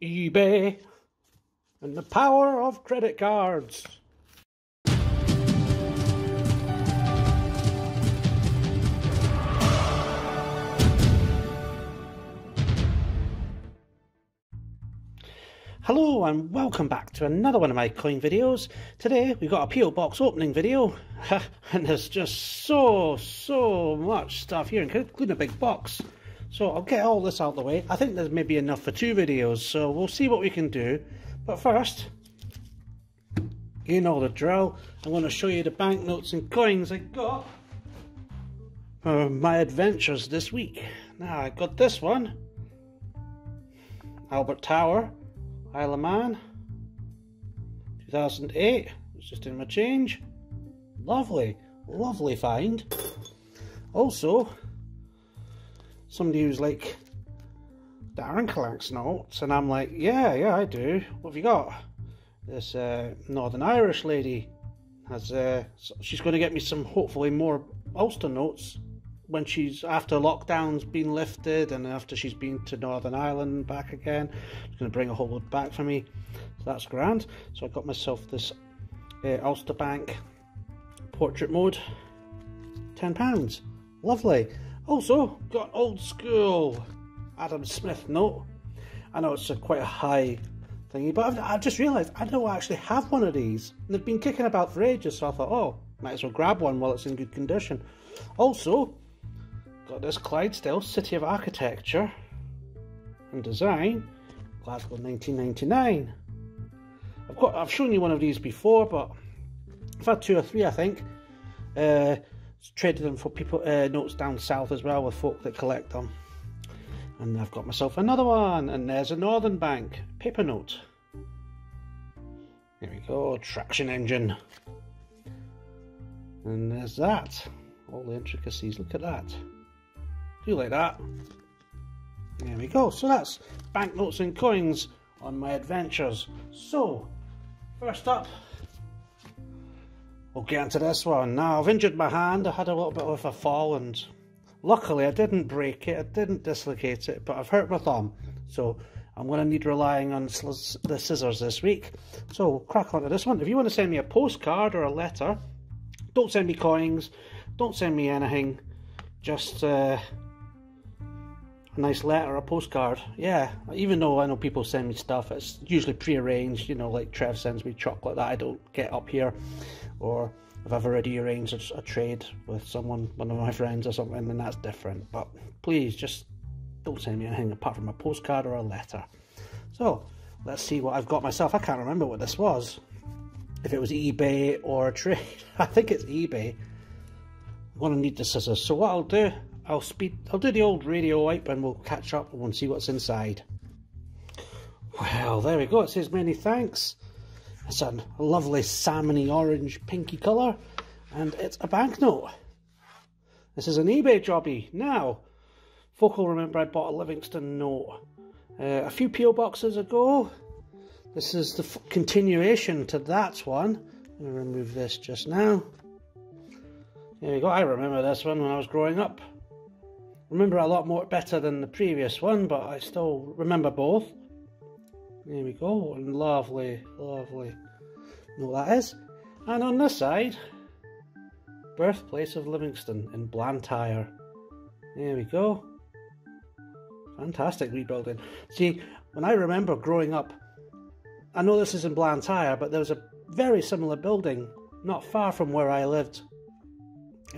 eBay, and the power of credit cards. Hello and welcome back to another one of my coin videos. Today we've got a P.O. Box opening video and there's just so much stuff here, including a big box. So I'll get all this out of the way. I think there's maybe enough for two videos, so we'll see what we can do. But first, you know the drill, I'm going to show you the banknotes and coins I got for my adventures this week. Now I got this one, Albert Tower, Isle of Man, 2008, it's just in my change. Lovely find. Also, somebody who's like, Darren collects notes, and I'm like, yeah, I do. What have you got? This Northern Irish lady has, she's going to get me some, hopefully, more Ulster notes when she's, after lockdown's been lifted and after she's been to Northern Ireland and back again. She's going to bring a whole load back for me, so that's grand. So I got myself this Ulster Bank portrait mode, £10, lovely. Also got old school Adam Smith note. I know it's quite a high thingy, but I've just realised I don't actually have one of these, and they've been kicking about for ages, so I thought, oh, might as well grab one while it's in good condition. Also got this Clydesdale City of Architecture and Design, Glasgow 1999. I've shown you one of these before, but I've had two or three, I think. Traded them for people notes down south as well, with folk that collect them. And I've got myself another one, and there's a Northern Bank paper note. There we go, traction engine. And there's that. All the intricacies, look at that. Do like that. There we go. So that's banknotes and coins on my adventures. So, first up, we'll get into this one. Now, I've injured my hand. I had a little bit of a fall, and luckily I didn't break it, I didn't dislocate it, but I've hurt my thumb. So I'm going to need relying on the scissors this week. So we'll crack onto this one. If you want to send me a postcard or a letter, don't send me coins. Don't send me anything, just a nice letter, a postcard. Yeah, even though I know people send me stuff, it's usually pre-arranged, you know, like Trev sends me chocolate that I don't get up here, or if I've already arranged a trade with someone, one of my friends or something, then that's different. But please, just don't send me anything apart from a postcard or a letter. So, let's see what I've got myself. I can't remember what this was, if it was eBay or a trade. I think it's eBay. I'm going to need the scissors, so what I'll do, I'll do the old radio wipe and we'll catch up and we'll see what's inside. Well, there we go, it says many thanks. It's a lovely salmony orange pinky colour, and it's a banknote. This is an eBay jobby. Now, folk will remember I bought a Livingstone note a few P.O. boxes ago. This is the continuation to that one. I'm going to remove this just now. There we go, I remember this one when I was growing up. Remember a lot more better than the previous one, but I still remember both. There we go, and lovely note that is. And on this side, birthplace of Livingstone in Blantyre. There we go. Fantastic rebuilding. See, when I remember growing up, I know this is in Blantyre, but there was a very similar building not far from where I lived.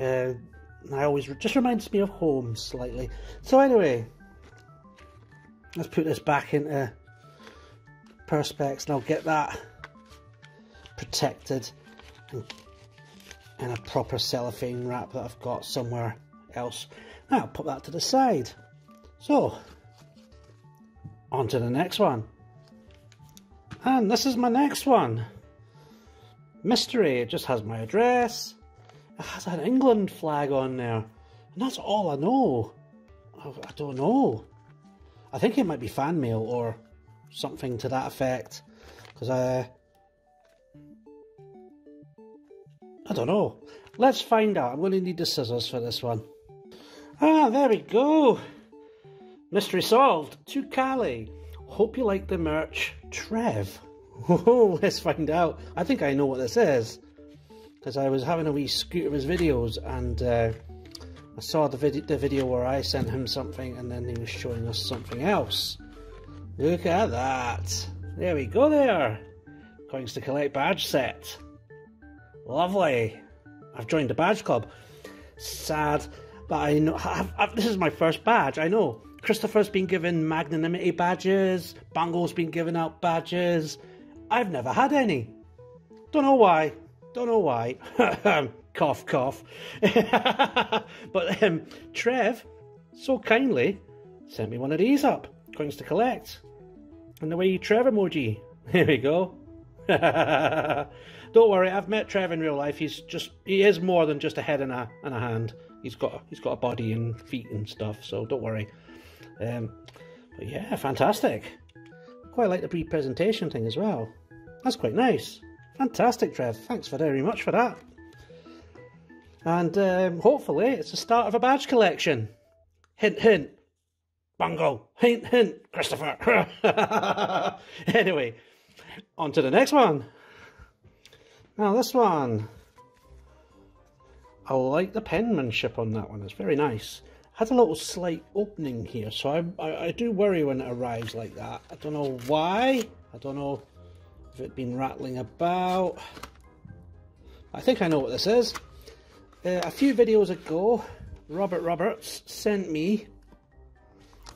I always just reminds me of home slightly. So anyway, let's put this back into perspex and I'll get that protected in a proper cellophane wrap that I've got somewhere else. Now I'll put that to the side. So on to the next one, and this is my next one, mystery. It just has my address. It has an England flag on there, and that's all I know. I don't know. I think it might be fan mail or something to that effect, because I don't know. Let's find out. I'm going to need the scissors for this one. Ah, there we go. Mystery solved. To Calais. Hope you like the merch, Trev. Oh, let's find out. I think I know what this is, because I was having a wee scoot of his videos, and I saw the video where I sent him something, and then he was showing us something else. Look at that. There we go there. Coins to collect badge set. Lovely. I've joined the badge club. Sad, but I know this is my first badge, I know. Christopher's been given magnanimity badges, Bungle's been given out badges. I've never had any. Don't know why. Don't know why. Cough, cough. But Trev, so kindly, sent me one of these up. Coins to collect. And the way you Trev emoji. Here we go. Don't worry, I've met Trev in real life. He is more than just a head and a hand. He's got a body and feet and stuff, so don't worry. But yeah, fantastic. Quite like the pre-presentation thing as well. That's quite nice. Fantastic, Trev. Thanks very much for that. And hopefully it's the start of a badge collection. Hint, hint. Bungle. Hint, hint. Christopher. Anyway, on to the next one. Now this one. I like the penmanship on that one. It's very nice. Had a little slight opening here, so I do worry when it arrives like that. I don't know why. I don't know if it's been rattling about. I think I know what this is. A few videos ago, Robert Roberts sent me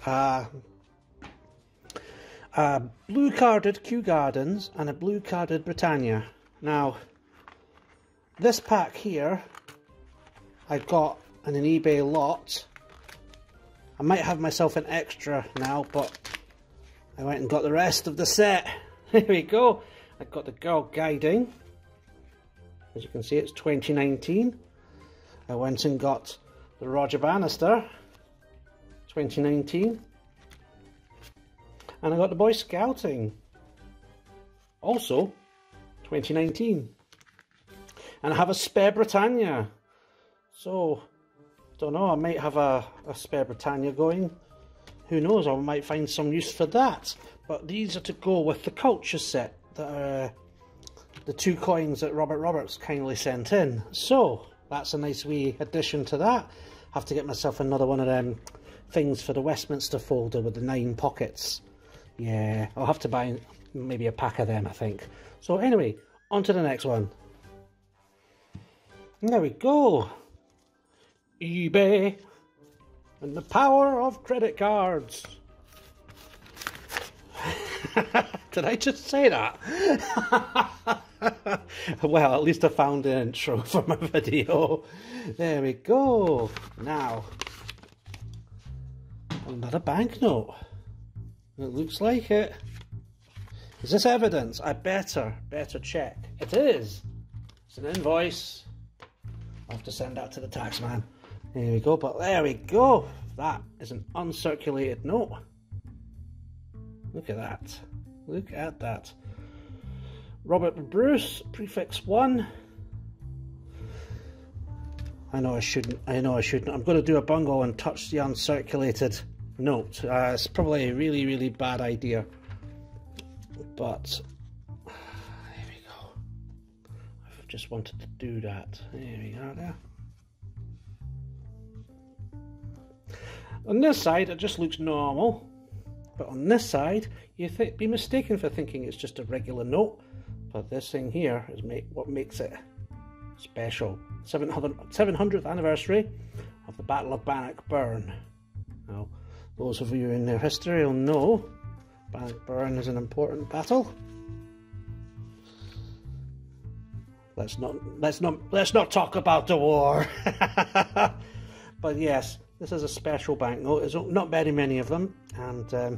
a blue carded Kew Gardens and a blue carded Britannia. Now, this pack here, I got in an eBay lot. I might have myself an extra now, but I went and got the rest of the set. Here we go. I got the Girl Guiding. As you can see, it's 2019. I went and got the Roger Bannister, 2019. And I got the Boy Scouting, also 2019. And I have a spare Britannia. So, don't know, I might have a spare Britannia going. Who knows, I might find some use for that. But these are to go with the culture set, that are the two coins that Robert Roberts kindly sent in. So, that's a nice wee addition to that. Have to get myself another one of them things for the Westminster folder with the 9 pockets. Yeah, I'll have to buy maybe a pack of them, I think. So anyway, on to the next one. And there we go. eBay and the power of credit cards. Did I just say that? Well, at least I found an intro for my video. There we go. Now, another banknote. It looks like it. Is this evidence? I better check. It is. It's an invoice. I'll have to send that to the tax man. There we go, but there we go. That is an uncirculated note. Look at that. Look at that. Robert Bruce, prefix 1. I know I shouldn't. I'm going to do a bungle and touch the uncirculated note. It's probably a really, really bad idea. But, there we go. I've just wanted to do that. There we go there. On this side, it just looks normal. But on this side, you'd be mistaken for thinking it's just a regular note. But this thing here is what makes it special. 700th anniversary of the Battle of Bannockburn. Now, those of you in their history will know Bannockburn is an important battle. Let's not talk about the war. But yes, this is a special banknote. There's not very many of them, and that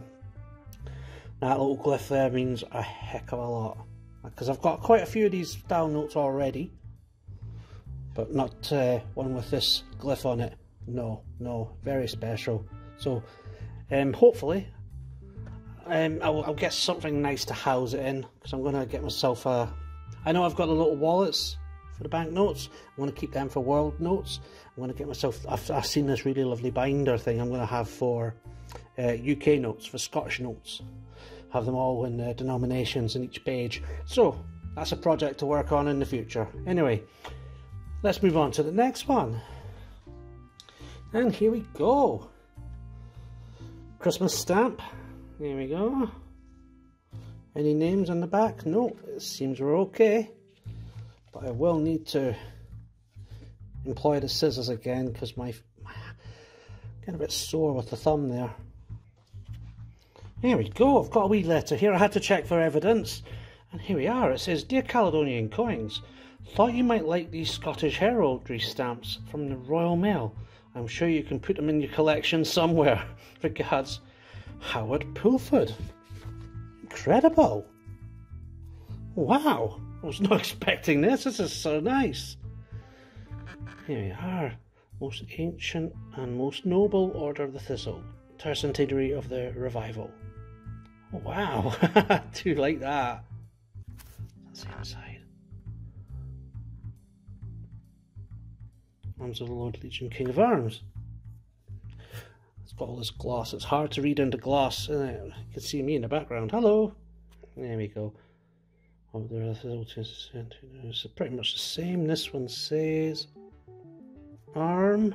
little glyph there means a heck of a lot, because I've got quite a few of these style notes already, but not one with this glyph on it. No, very special. So hopefully I'll get something nice to house it in, because I'm going to get myself a... I know I've got the little wallets for the banknotes. I'm going to keep them for world notes. I'm going to get myself... I've seen this really lovely binder thing I'm going to have for UK notes, for Scottish notes. have them all in denominations in each page. So that's a project to work on in the future. Anyway, let's move on to the next one. And here we go. Christmas stamp. Here we go. Any names on the back? No, it seems we're okay. But I will need to employ the scissors again because my getting a bit sore with the thumb there. Here we go, I've got a wee letter here. I had to check for evidence. And here we are. It says, Dear Caledonian Coins, thought you might like these Scottish heraldry stamps from the Royal Mail. I'm sure you can put them in your collection somewhere. Regards, Howard Pulford. Incredible. Wow, I was not expecting this. This is so nice. Here we are. Most ancient and most noble Order of the Thistle. Tercentenary of the Revival. Oh, wow. I do like that. That's the inside. Arms of the Lord Legion King of Arms. It's got all this gloss. It's hard to read into gloss, isn't it? You can see me in the background. Hello. There we go. Oh, it's pretty much the same. This one says Arm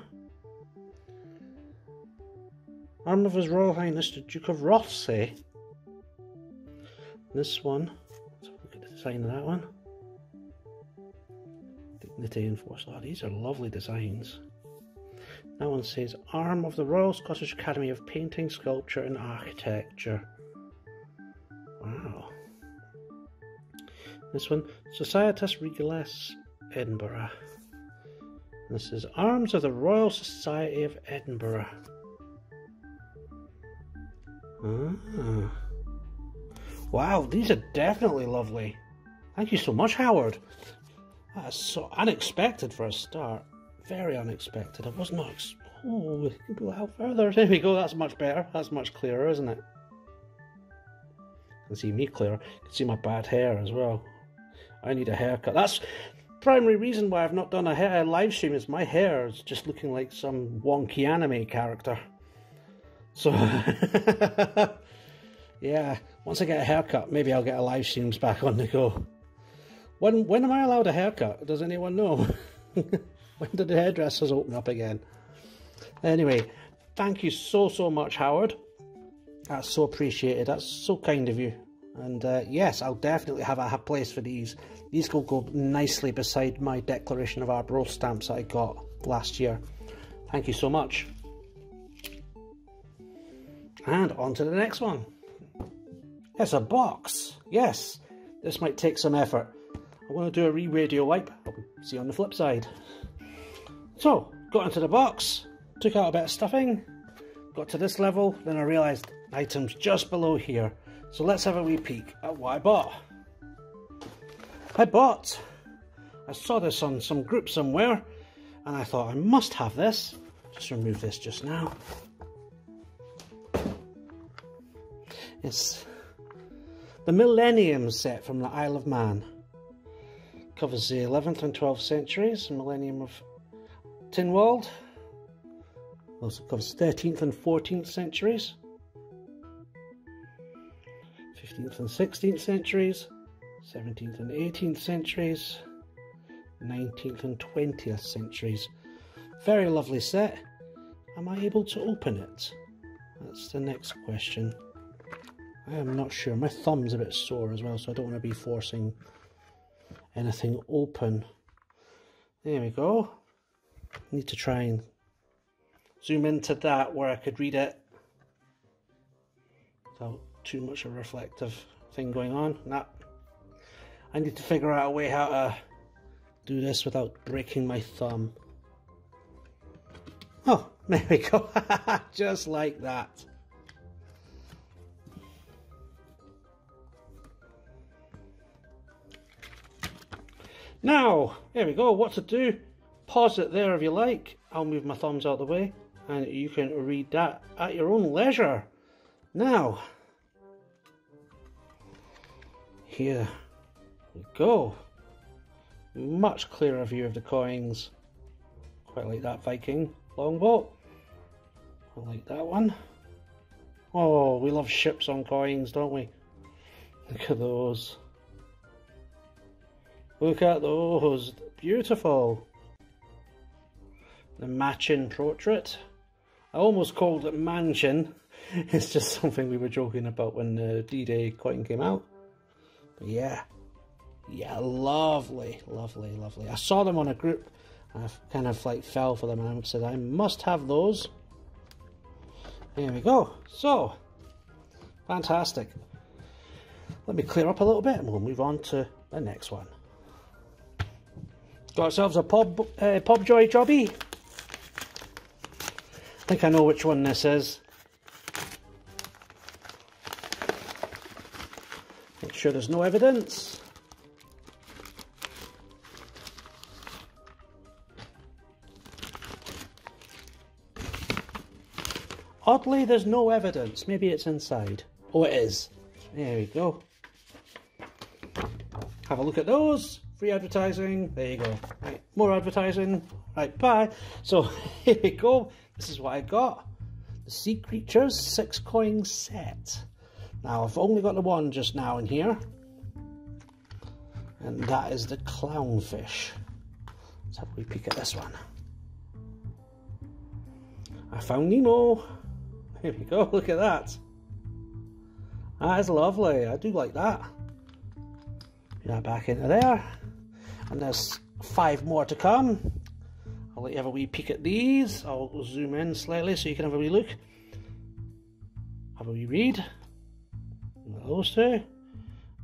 of His Royal Highness the Duke of Rothsay. This one, let's look at the design of that one. Dignity and Force. Oh, these are lovely designs. That one says Arm of the Royal Scottish Academy of Painting, Sculpture and Architecture. Wow. This one, Societas Regalis Edinburgh. This is Arms of the Royal Society of Edinburgh. Ah. Wow, these are definitely lovely. Thank you so much, Howard. That is so unexpected for a start. Very unexpected. I was not... Oh, we can go out further. There we go, that's much better. That's much clearer, isn't it? You can see me clearer. You can see my bad hair as well. I need a haircut. That's the primary reason why I've not done a hair live stream is my hair is just looking like some wonky anime character. So, yeah, once I get a haircut, maybe I'll get a live streams back on the go. When am I allowed a haircut? Does anyone know? When did the hairdressers open up again? Anyway, thank you so much, Howard. That's so appreciated. That's so kind of you. And yes, I'll definitely have a place for these. These will go nicely beside my Declaration of Arbroath stamps that I got last year. Thank you so much. And on to the next one. It's a box. Yes, this might take some effort. I want to do a radio wipe. I'll see you on the flip side. So, got into the box, took out a bit of stuffing, got to this level, then I realised items just below here. So let's have a wee peek at what I bought. I saw this on some group somewhere, and I thought I must have this. Just remove this just now. It's the Millennium set from the Isle of Man. Covers the 11th and 12th centuries, the Millennium of Tinwald. Also covers 13th and 14th centuries, 15th and 16th centuries, 17th and 18th centuries, 19th and 20th centuries. Very lovely set. Am I able to open it? That's the next question. I am not sure. My thumb's a bit sore as well, so I don't want to be forcing anything open. There we go. Need to try and zoom into that where I could read it without too much of a reflective thing going on. Nah. I need to figure out a way how to do this without breaking my thumb. Oh, there we go. Just like that. Now, there we go, what to do, pause it there if you like, I'll move my thumbs out of the way, and you can read that at your own leisure. Now, here we go, much clearer view of the coins, quite like that Viking longboat, I like that one. Oh, we love ships on coins, don't we? Look at those. Look at those. Beautiful. The Machin portrait. I almost called it Mansion. It's just something we were joking about when the D-Day coin came out. But yeah. Yeah, lovely, lovely, lovely. I saw them on a group and I kind of like fell for them and I said I must have those. Here we go. So, fantastic. Let me clear up a little bit and we'll move on to the next one. Got ourselves a Pobjoy jobby. I think I know which one this is. Make sure there's no evidence. Oddly, there's no evidence. Maybe it's inside. Oh, it is. There we go. Have a look at those. Free advertising. There you go. Right, more advertising. Right, bye. So, here we go. This is what I got. The Sea Creatures 6-coin set. Now, I've only got the one just now in here. And that is the clownfish. Let's have a wee peek at this one. I found Nemo. Here we go, look at that. That is lovely, I do like that. Put that back into there. And there's 5 more to come. I'll let you have a wee peek at these. I'll zoom in slightly so you can have a wee look. Have a wee read. Those two.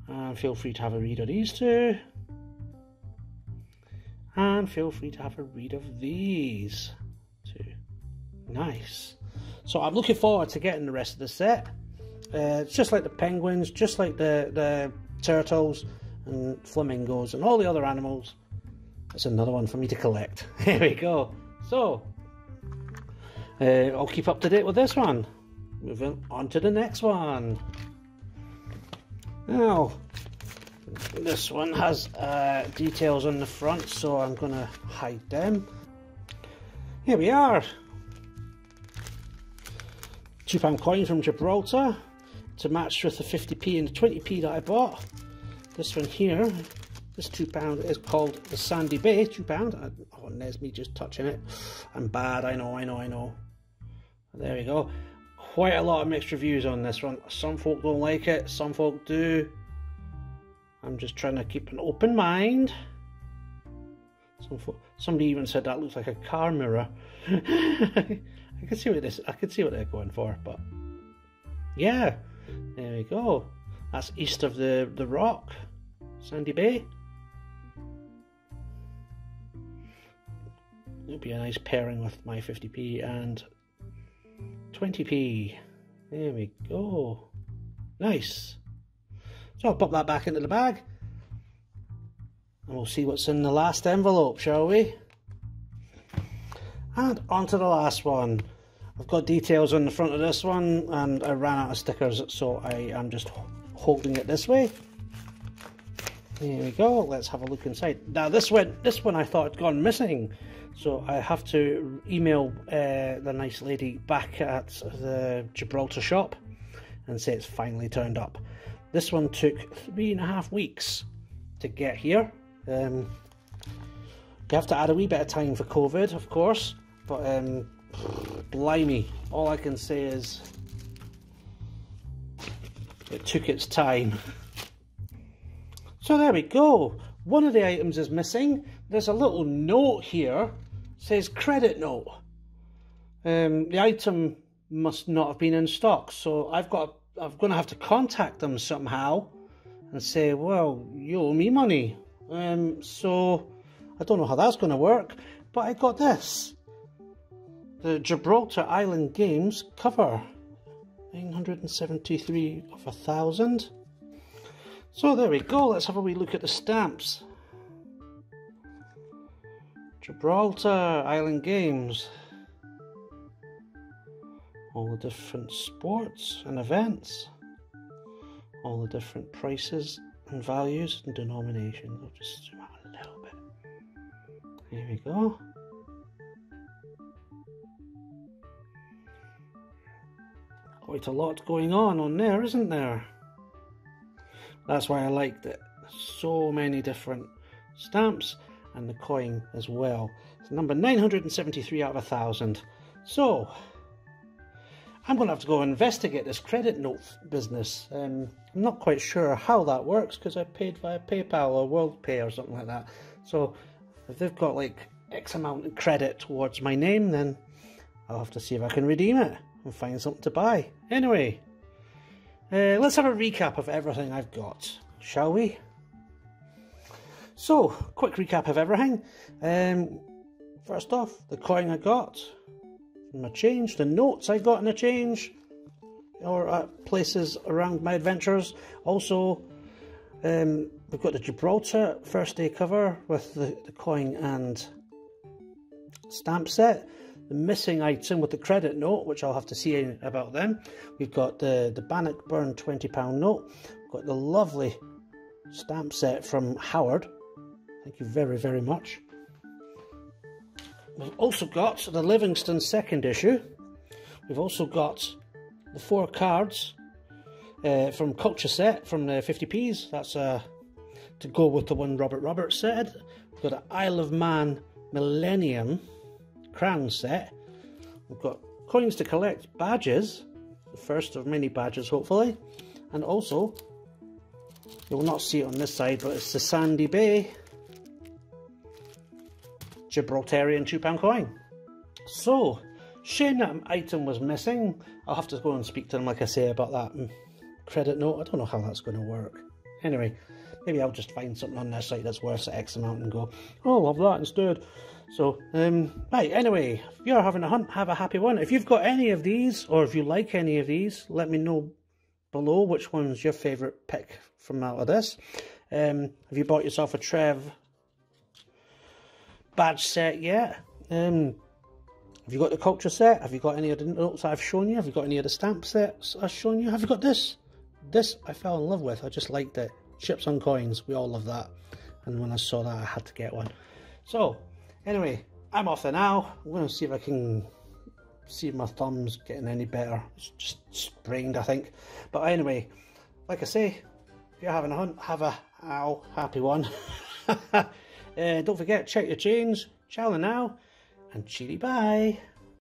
And feel free to have a read of these two. And feel free to have a read of these two. Nice. So I'm looking forward to getting the rest of the set. It's just like the penguins, just like the turtles and flamingos and all the other animals. That's another one for me to collect. Here we go. So, I'll keep up to date with this one. Moving on to the next one. Now, this one has details on the front, so I'm going to hide them. Here we are. £2 coin from Gibraltar to match with the 50p and the 20p that I bought. This one here, this £2 is called the Sandy Bay £2. Oh, there's me just touching it. I'm bad, I know. There we go. Quite a lot of mixed reviews on this one. Some folk don't like it, some folk do. I'm just trying to keep an open mind. Somebody even said that looks like a car mirror. I could see what this. I could see what they're going for, but yeah, there we go. That's east of the rock, Sandy Bay. It'd be a nice pairing with my 50p and 20p. There we go. Nice. So I'll pop that back into the bag, and we'll see what's in the last envelope, shall we? And on to the last one. I've got details on the front of this one and I ran out of stickers, so I am just holding it this way. Here we go, let's have a look inside. Now this one I thought had gone missing, so I have to email the nice lady back at the Gibraltar shop and say it's finally turned up. This one took 3.5 weeks to get here. You have to add a wee bit of time for COVID, of course. But, blimey, all I can say is it took its time. So there we go. One of the items is missing. There's a little note here. It says credit note. The item must not have been in stock. So I'm going to have to contact them somehow and say, well, you owe me money. So I don't know how that's going to work. But I got this. The Gibraltar Island Games cover, 973 of 1,000. So there we go, let's have a wee look at the stamps. Gibraltar Island Games. All the different sports and events. All the different prices and values and denominations. I'll just zoom out a little bit. Here we go. Quite a lot going on there, isn't there? That's why I liked it. So many different stamps and the coin as well. It's number 973 out of 1,000. So I'm going to have to go investigate this credit note business. I'm not quite sure how that works because I paid via PayPal or WorldPay or something like that. So if they've got like X amount of credit towards my name, then I'll have to see if I can redeem it and find something to buy. Anyway, let's have a recap of everything I've got, shall we? So, quick recap of everything. First off, the coin I got, my change, the notes I got in a change, or at places around my adventures. Also, we've got the Gibraltar first day cover with the coin and stamp set. The missing item with the credit note, which I'll have to see about then. We've got the Bannockburn £20 note. We've got the lovely stamp set from Howard. Thank you very, very much. We've also got the Livingstone second issue. We've also got the 4 cards from Culture Set from the 50p's. That's to go with the one Robert Roberts said. We've got an Isle of Man Millennium crown set. We've got coins to collect, badges, the first of many badges hopefully, and also you'll not see it on this side, but it's the Sandy Bay Gibraltarian £2 coin. So shame that an item was missing. I'll have to go and speak to them, like I say, about that credit note. I don't know how that's going to work. Anyway, maybe I'll just find something on this site that's worth X amount and go, oh, love that instead. So, right, anyway, if you're having a hunt, have a happy one. If you've got any of these, or if you like any of these, let me know below which one's your favourite pick from out of this. Have you bought yourself a Trev badge set yet? Have you got the culture set? Have you got any of the notes I've shown you? Have you got any of the stamp sets I've shown you? Have you got this? This I fell in love with. I just liked it. Chips on coins. We all love that. And when I saw that, I had to get one. So, anyway, I'm off there now. I'm going to see if I can see my thumb's getting any better. It's just sprained, I think. But anyway, like I say, if you're having a hunt, have a happy one. Don't forget, check your change. Ciao now, and cheery bye.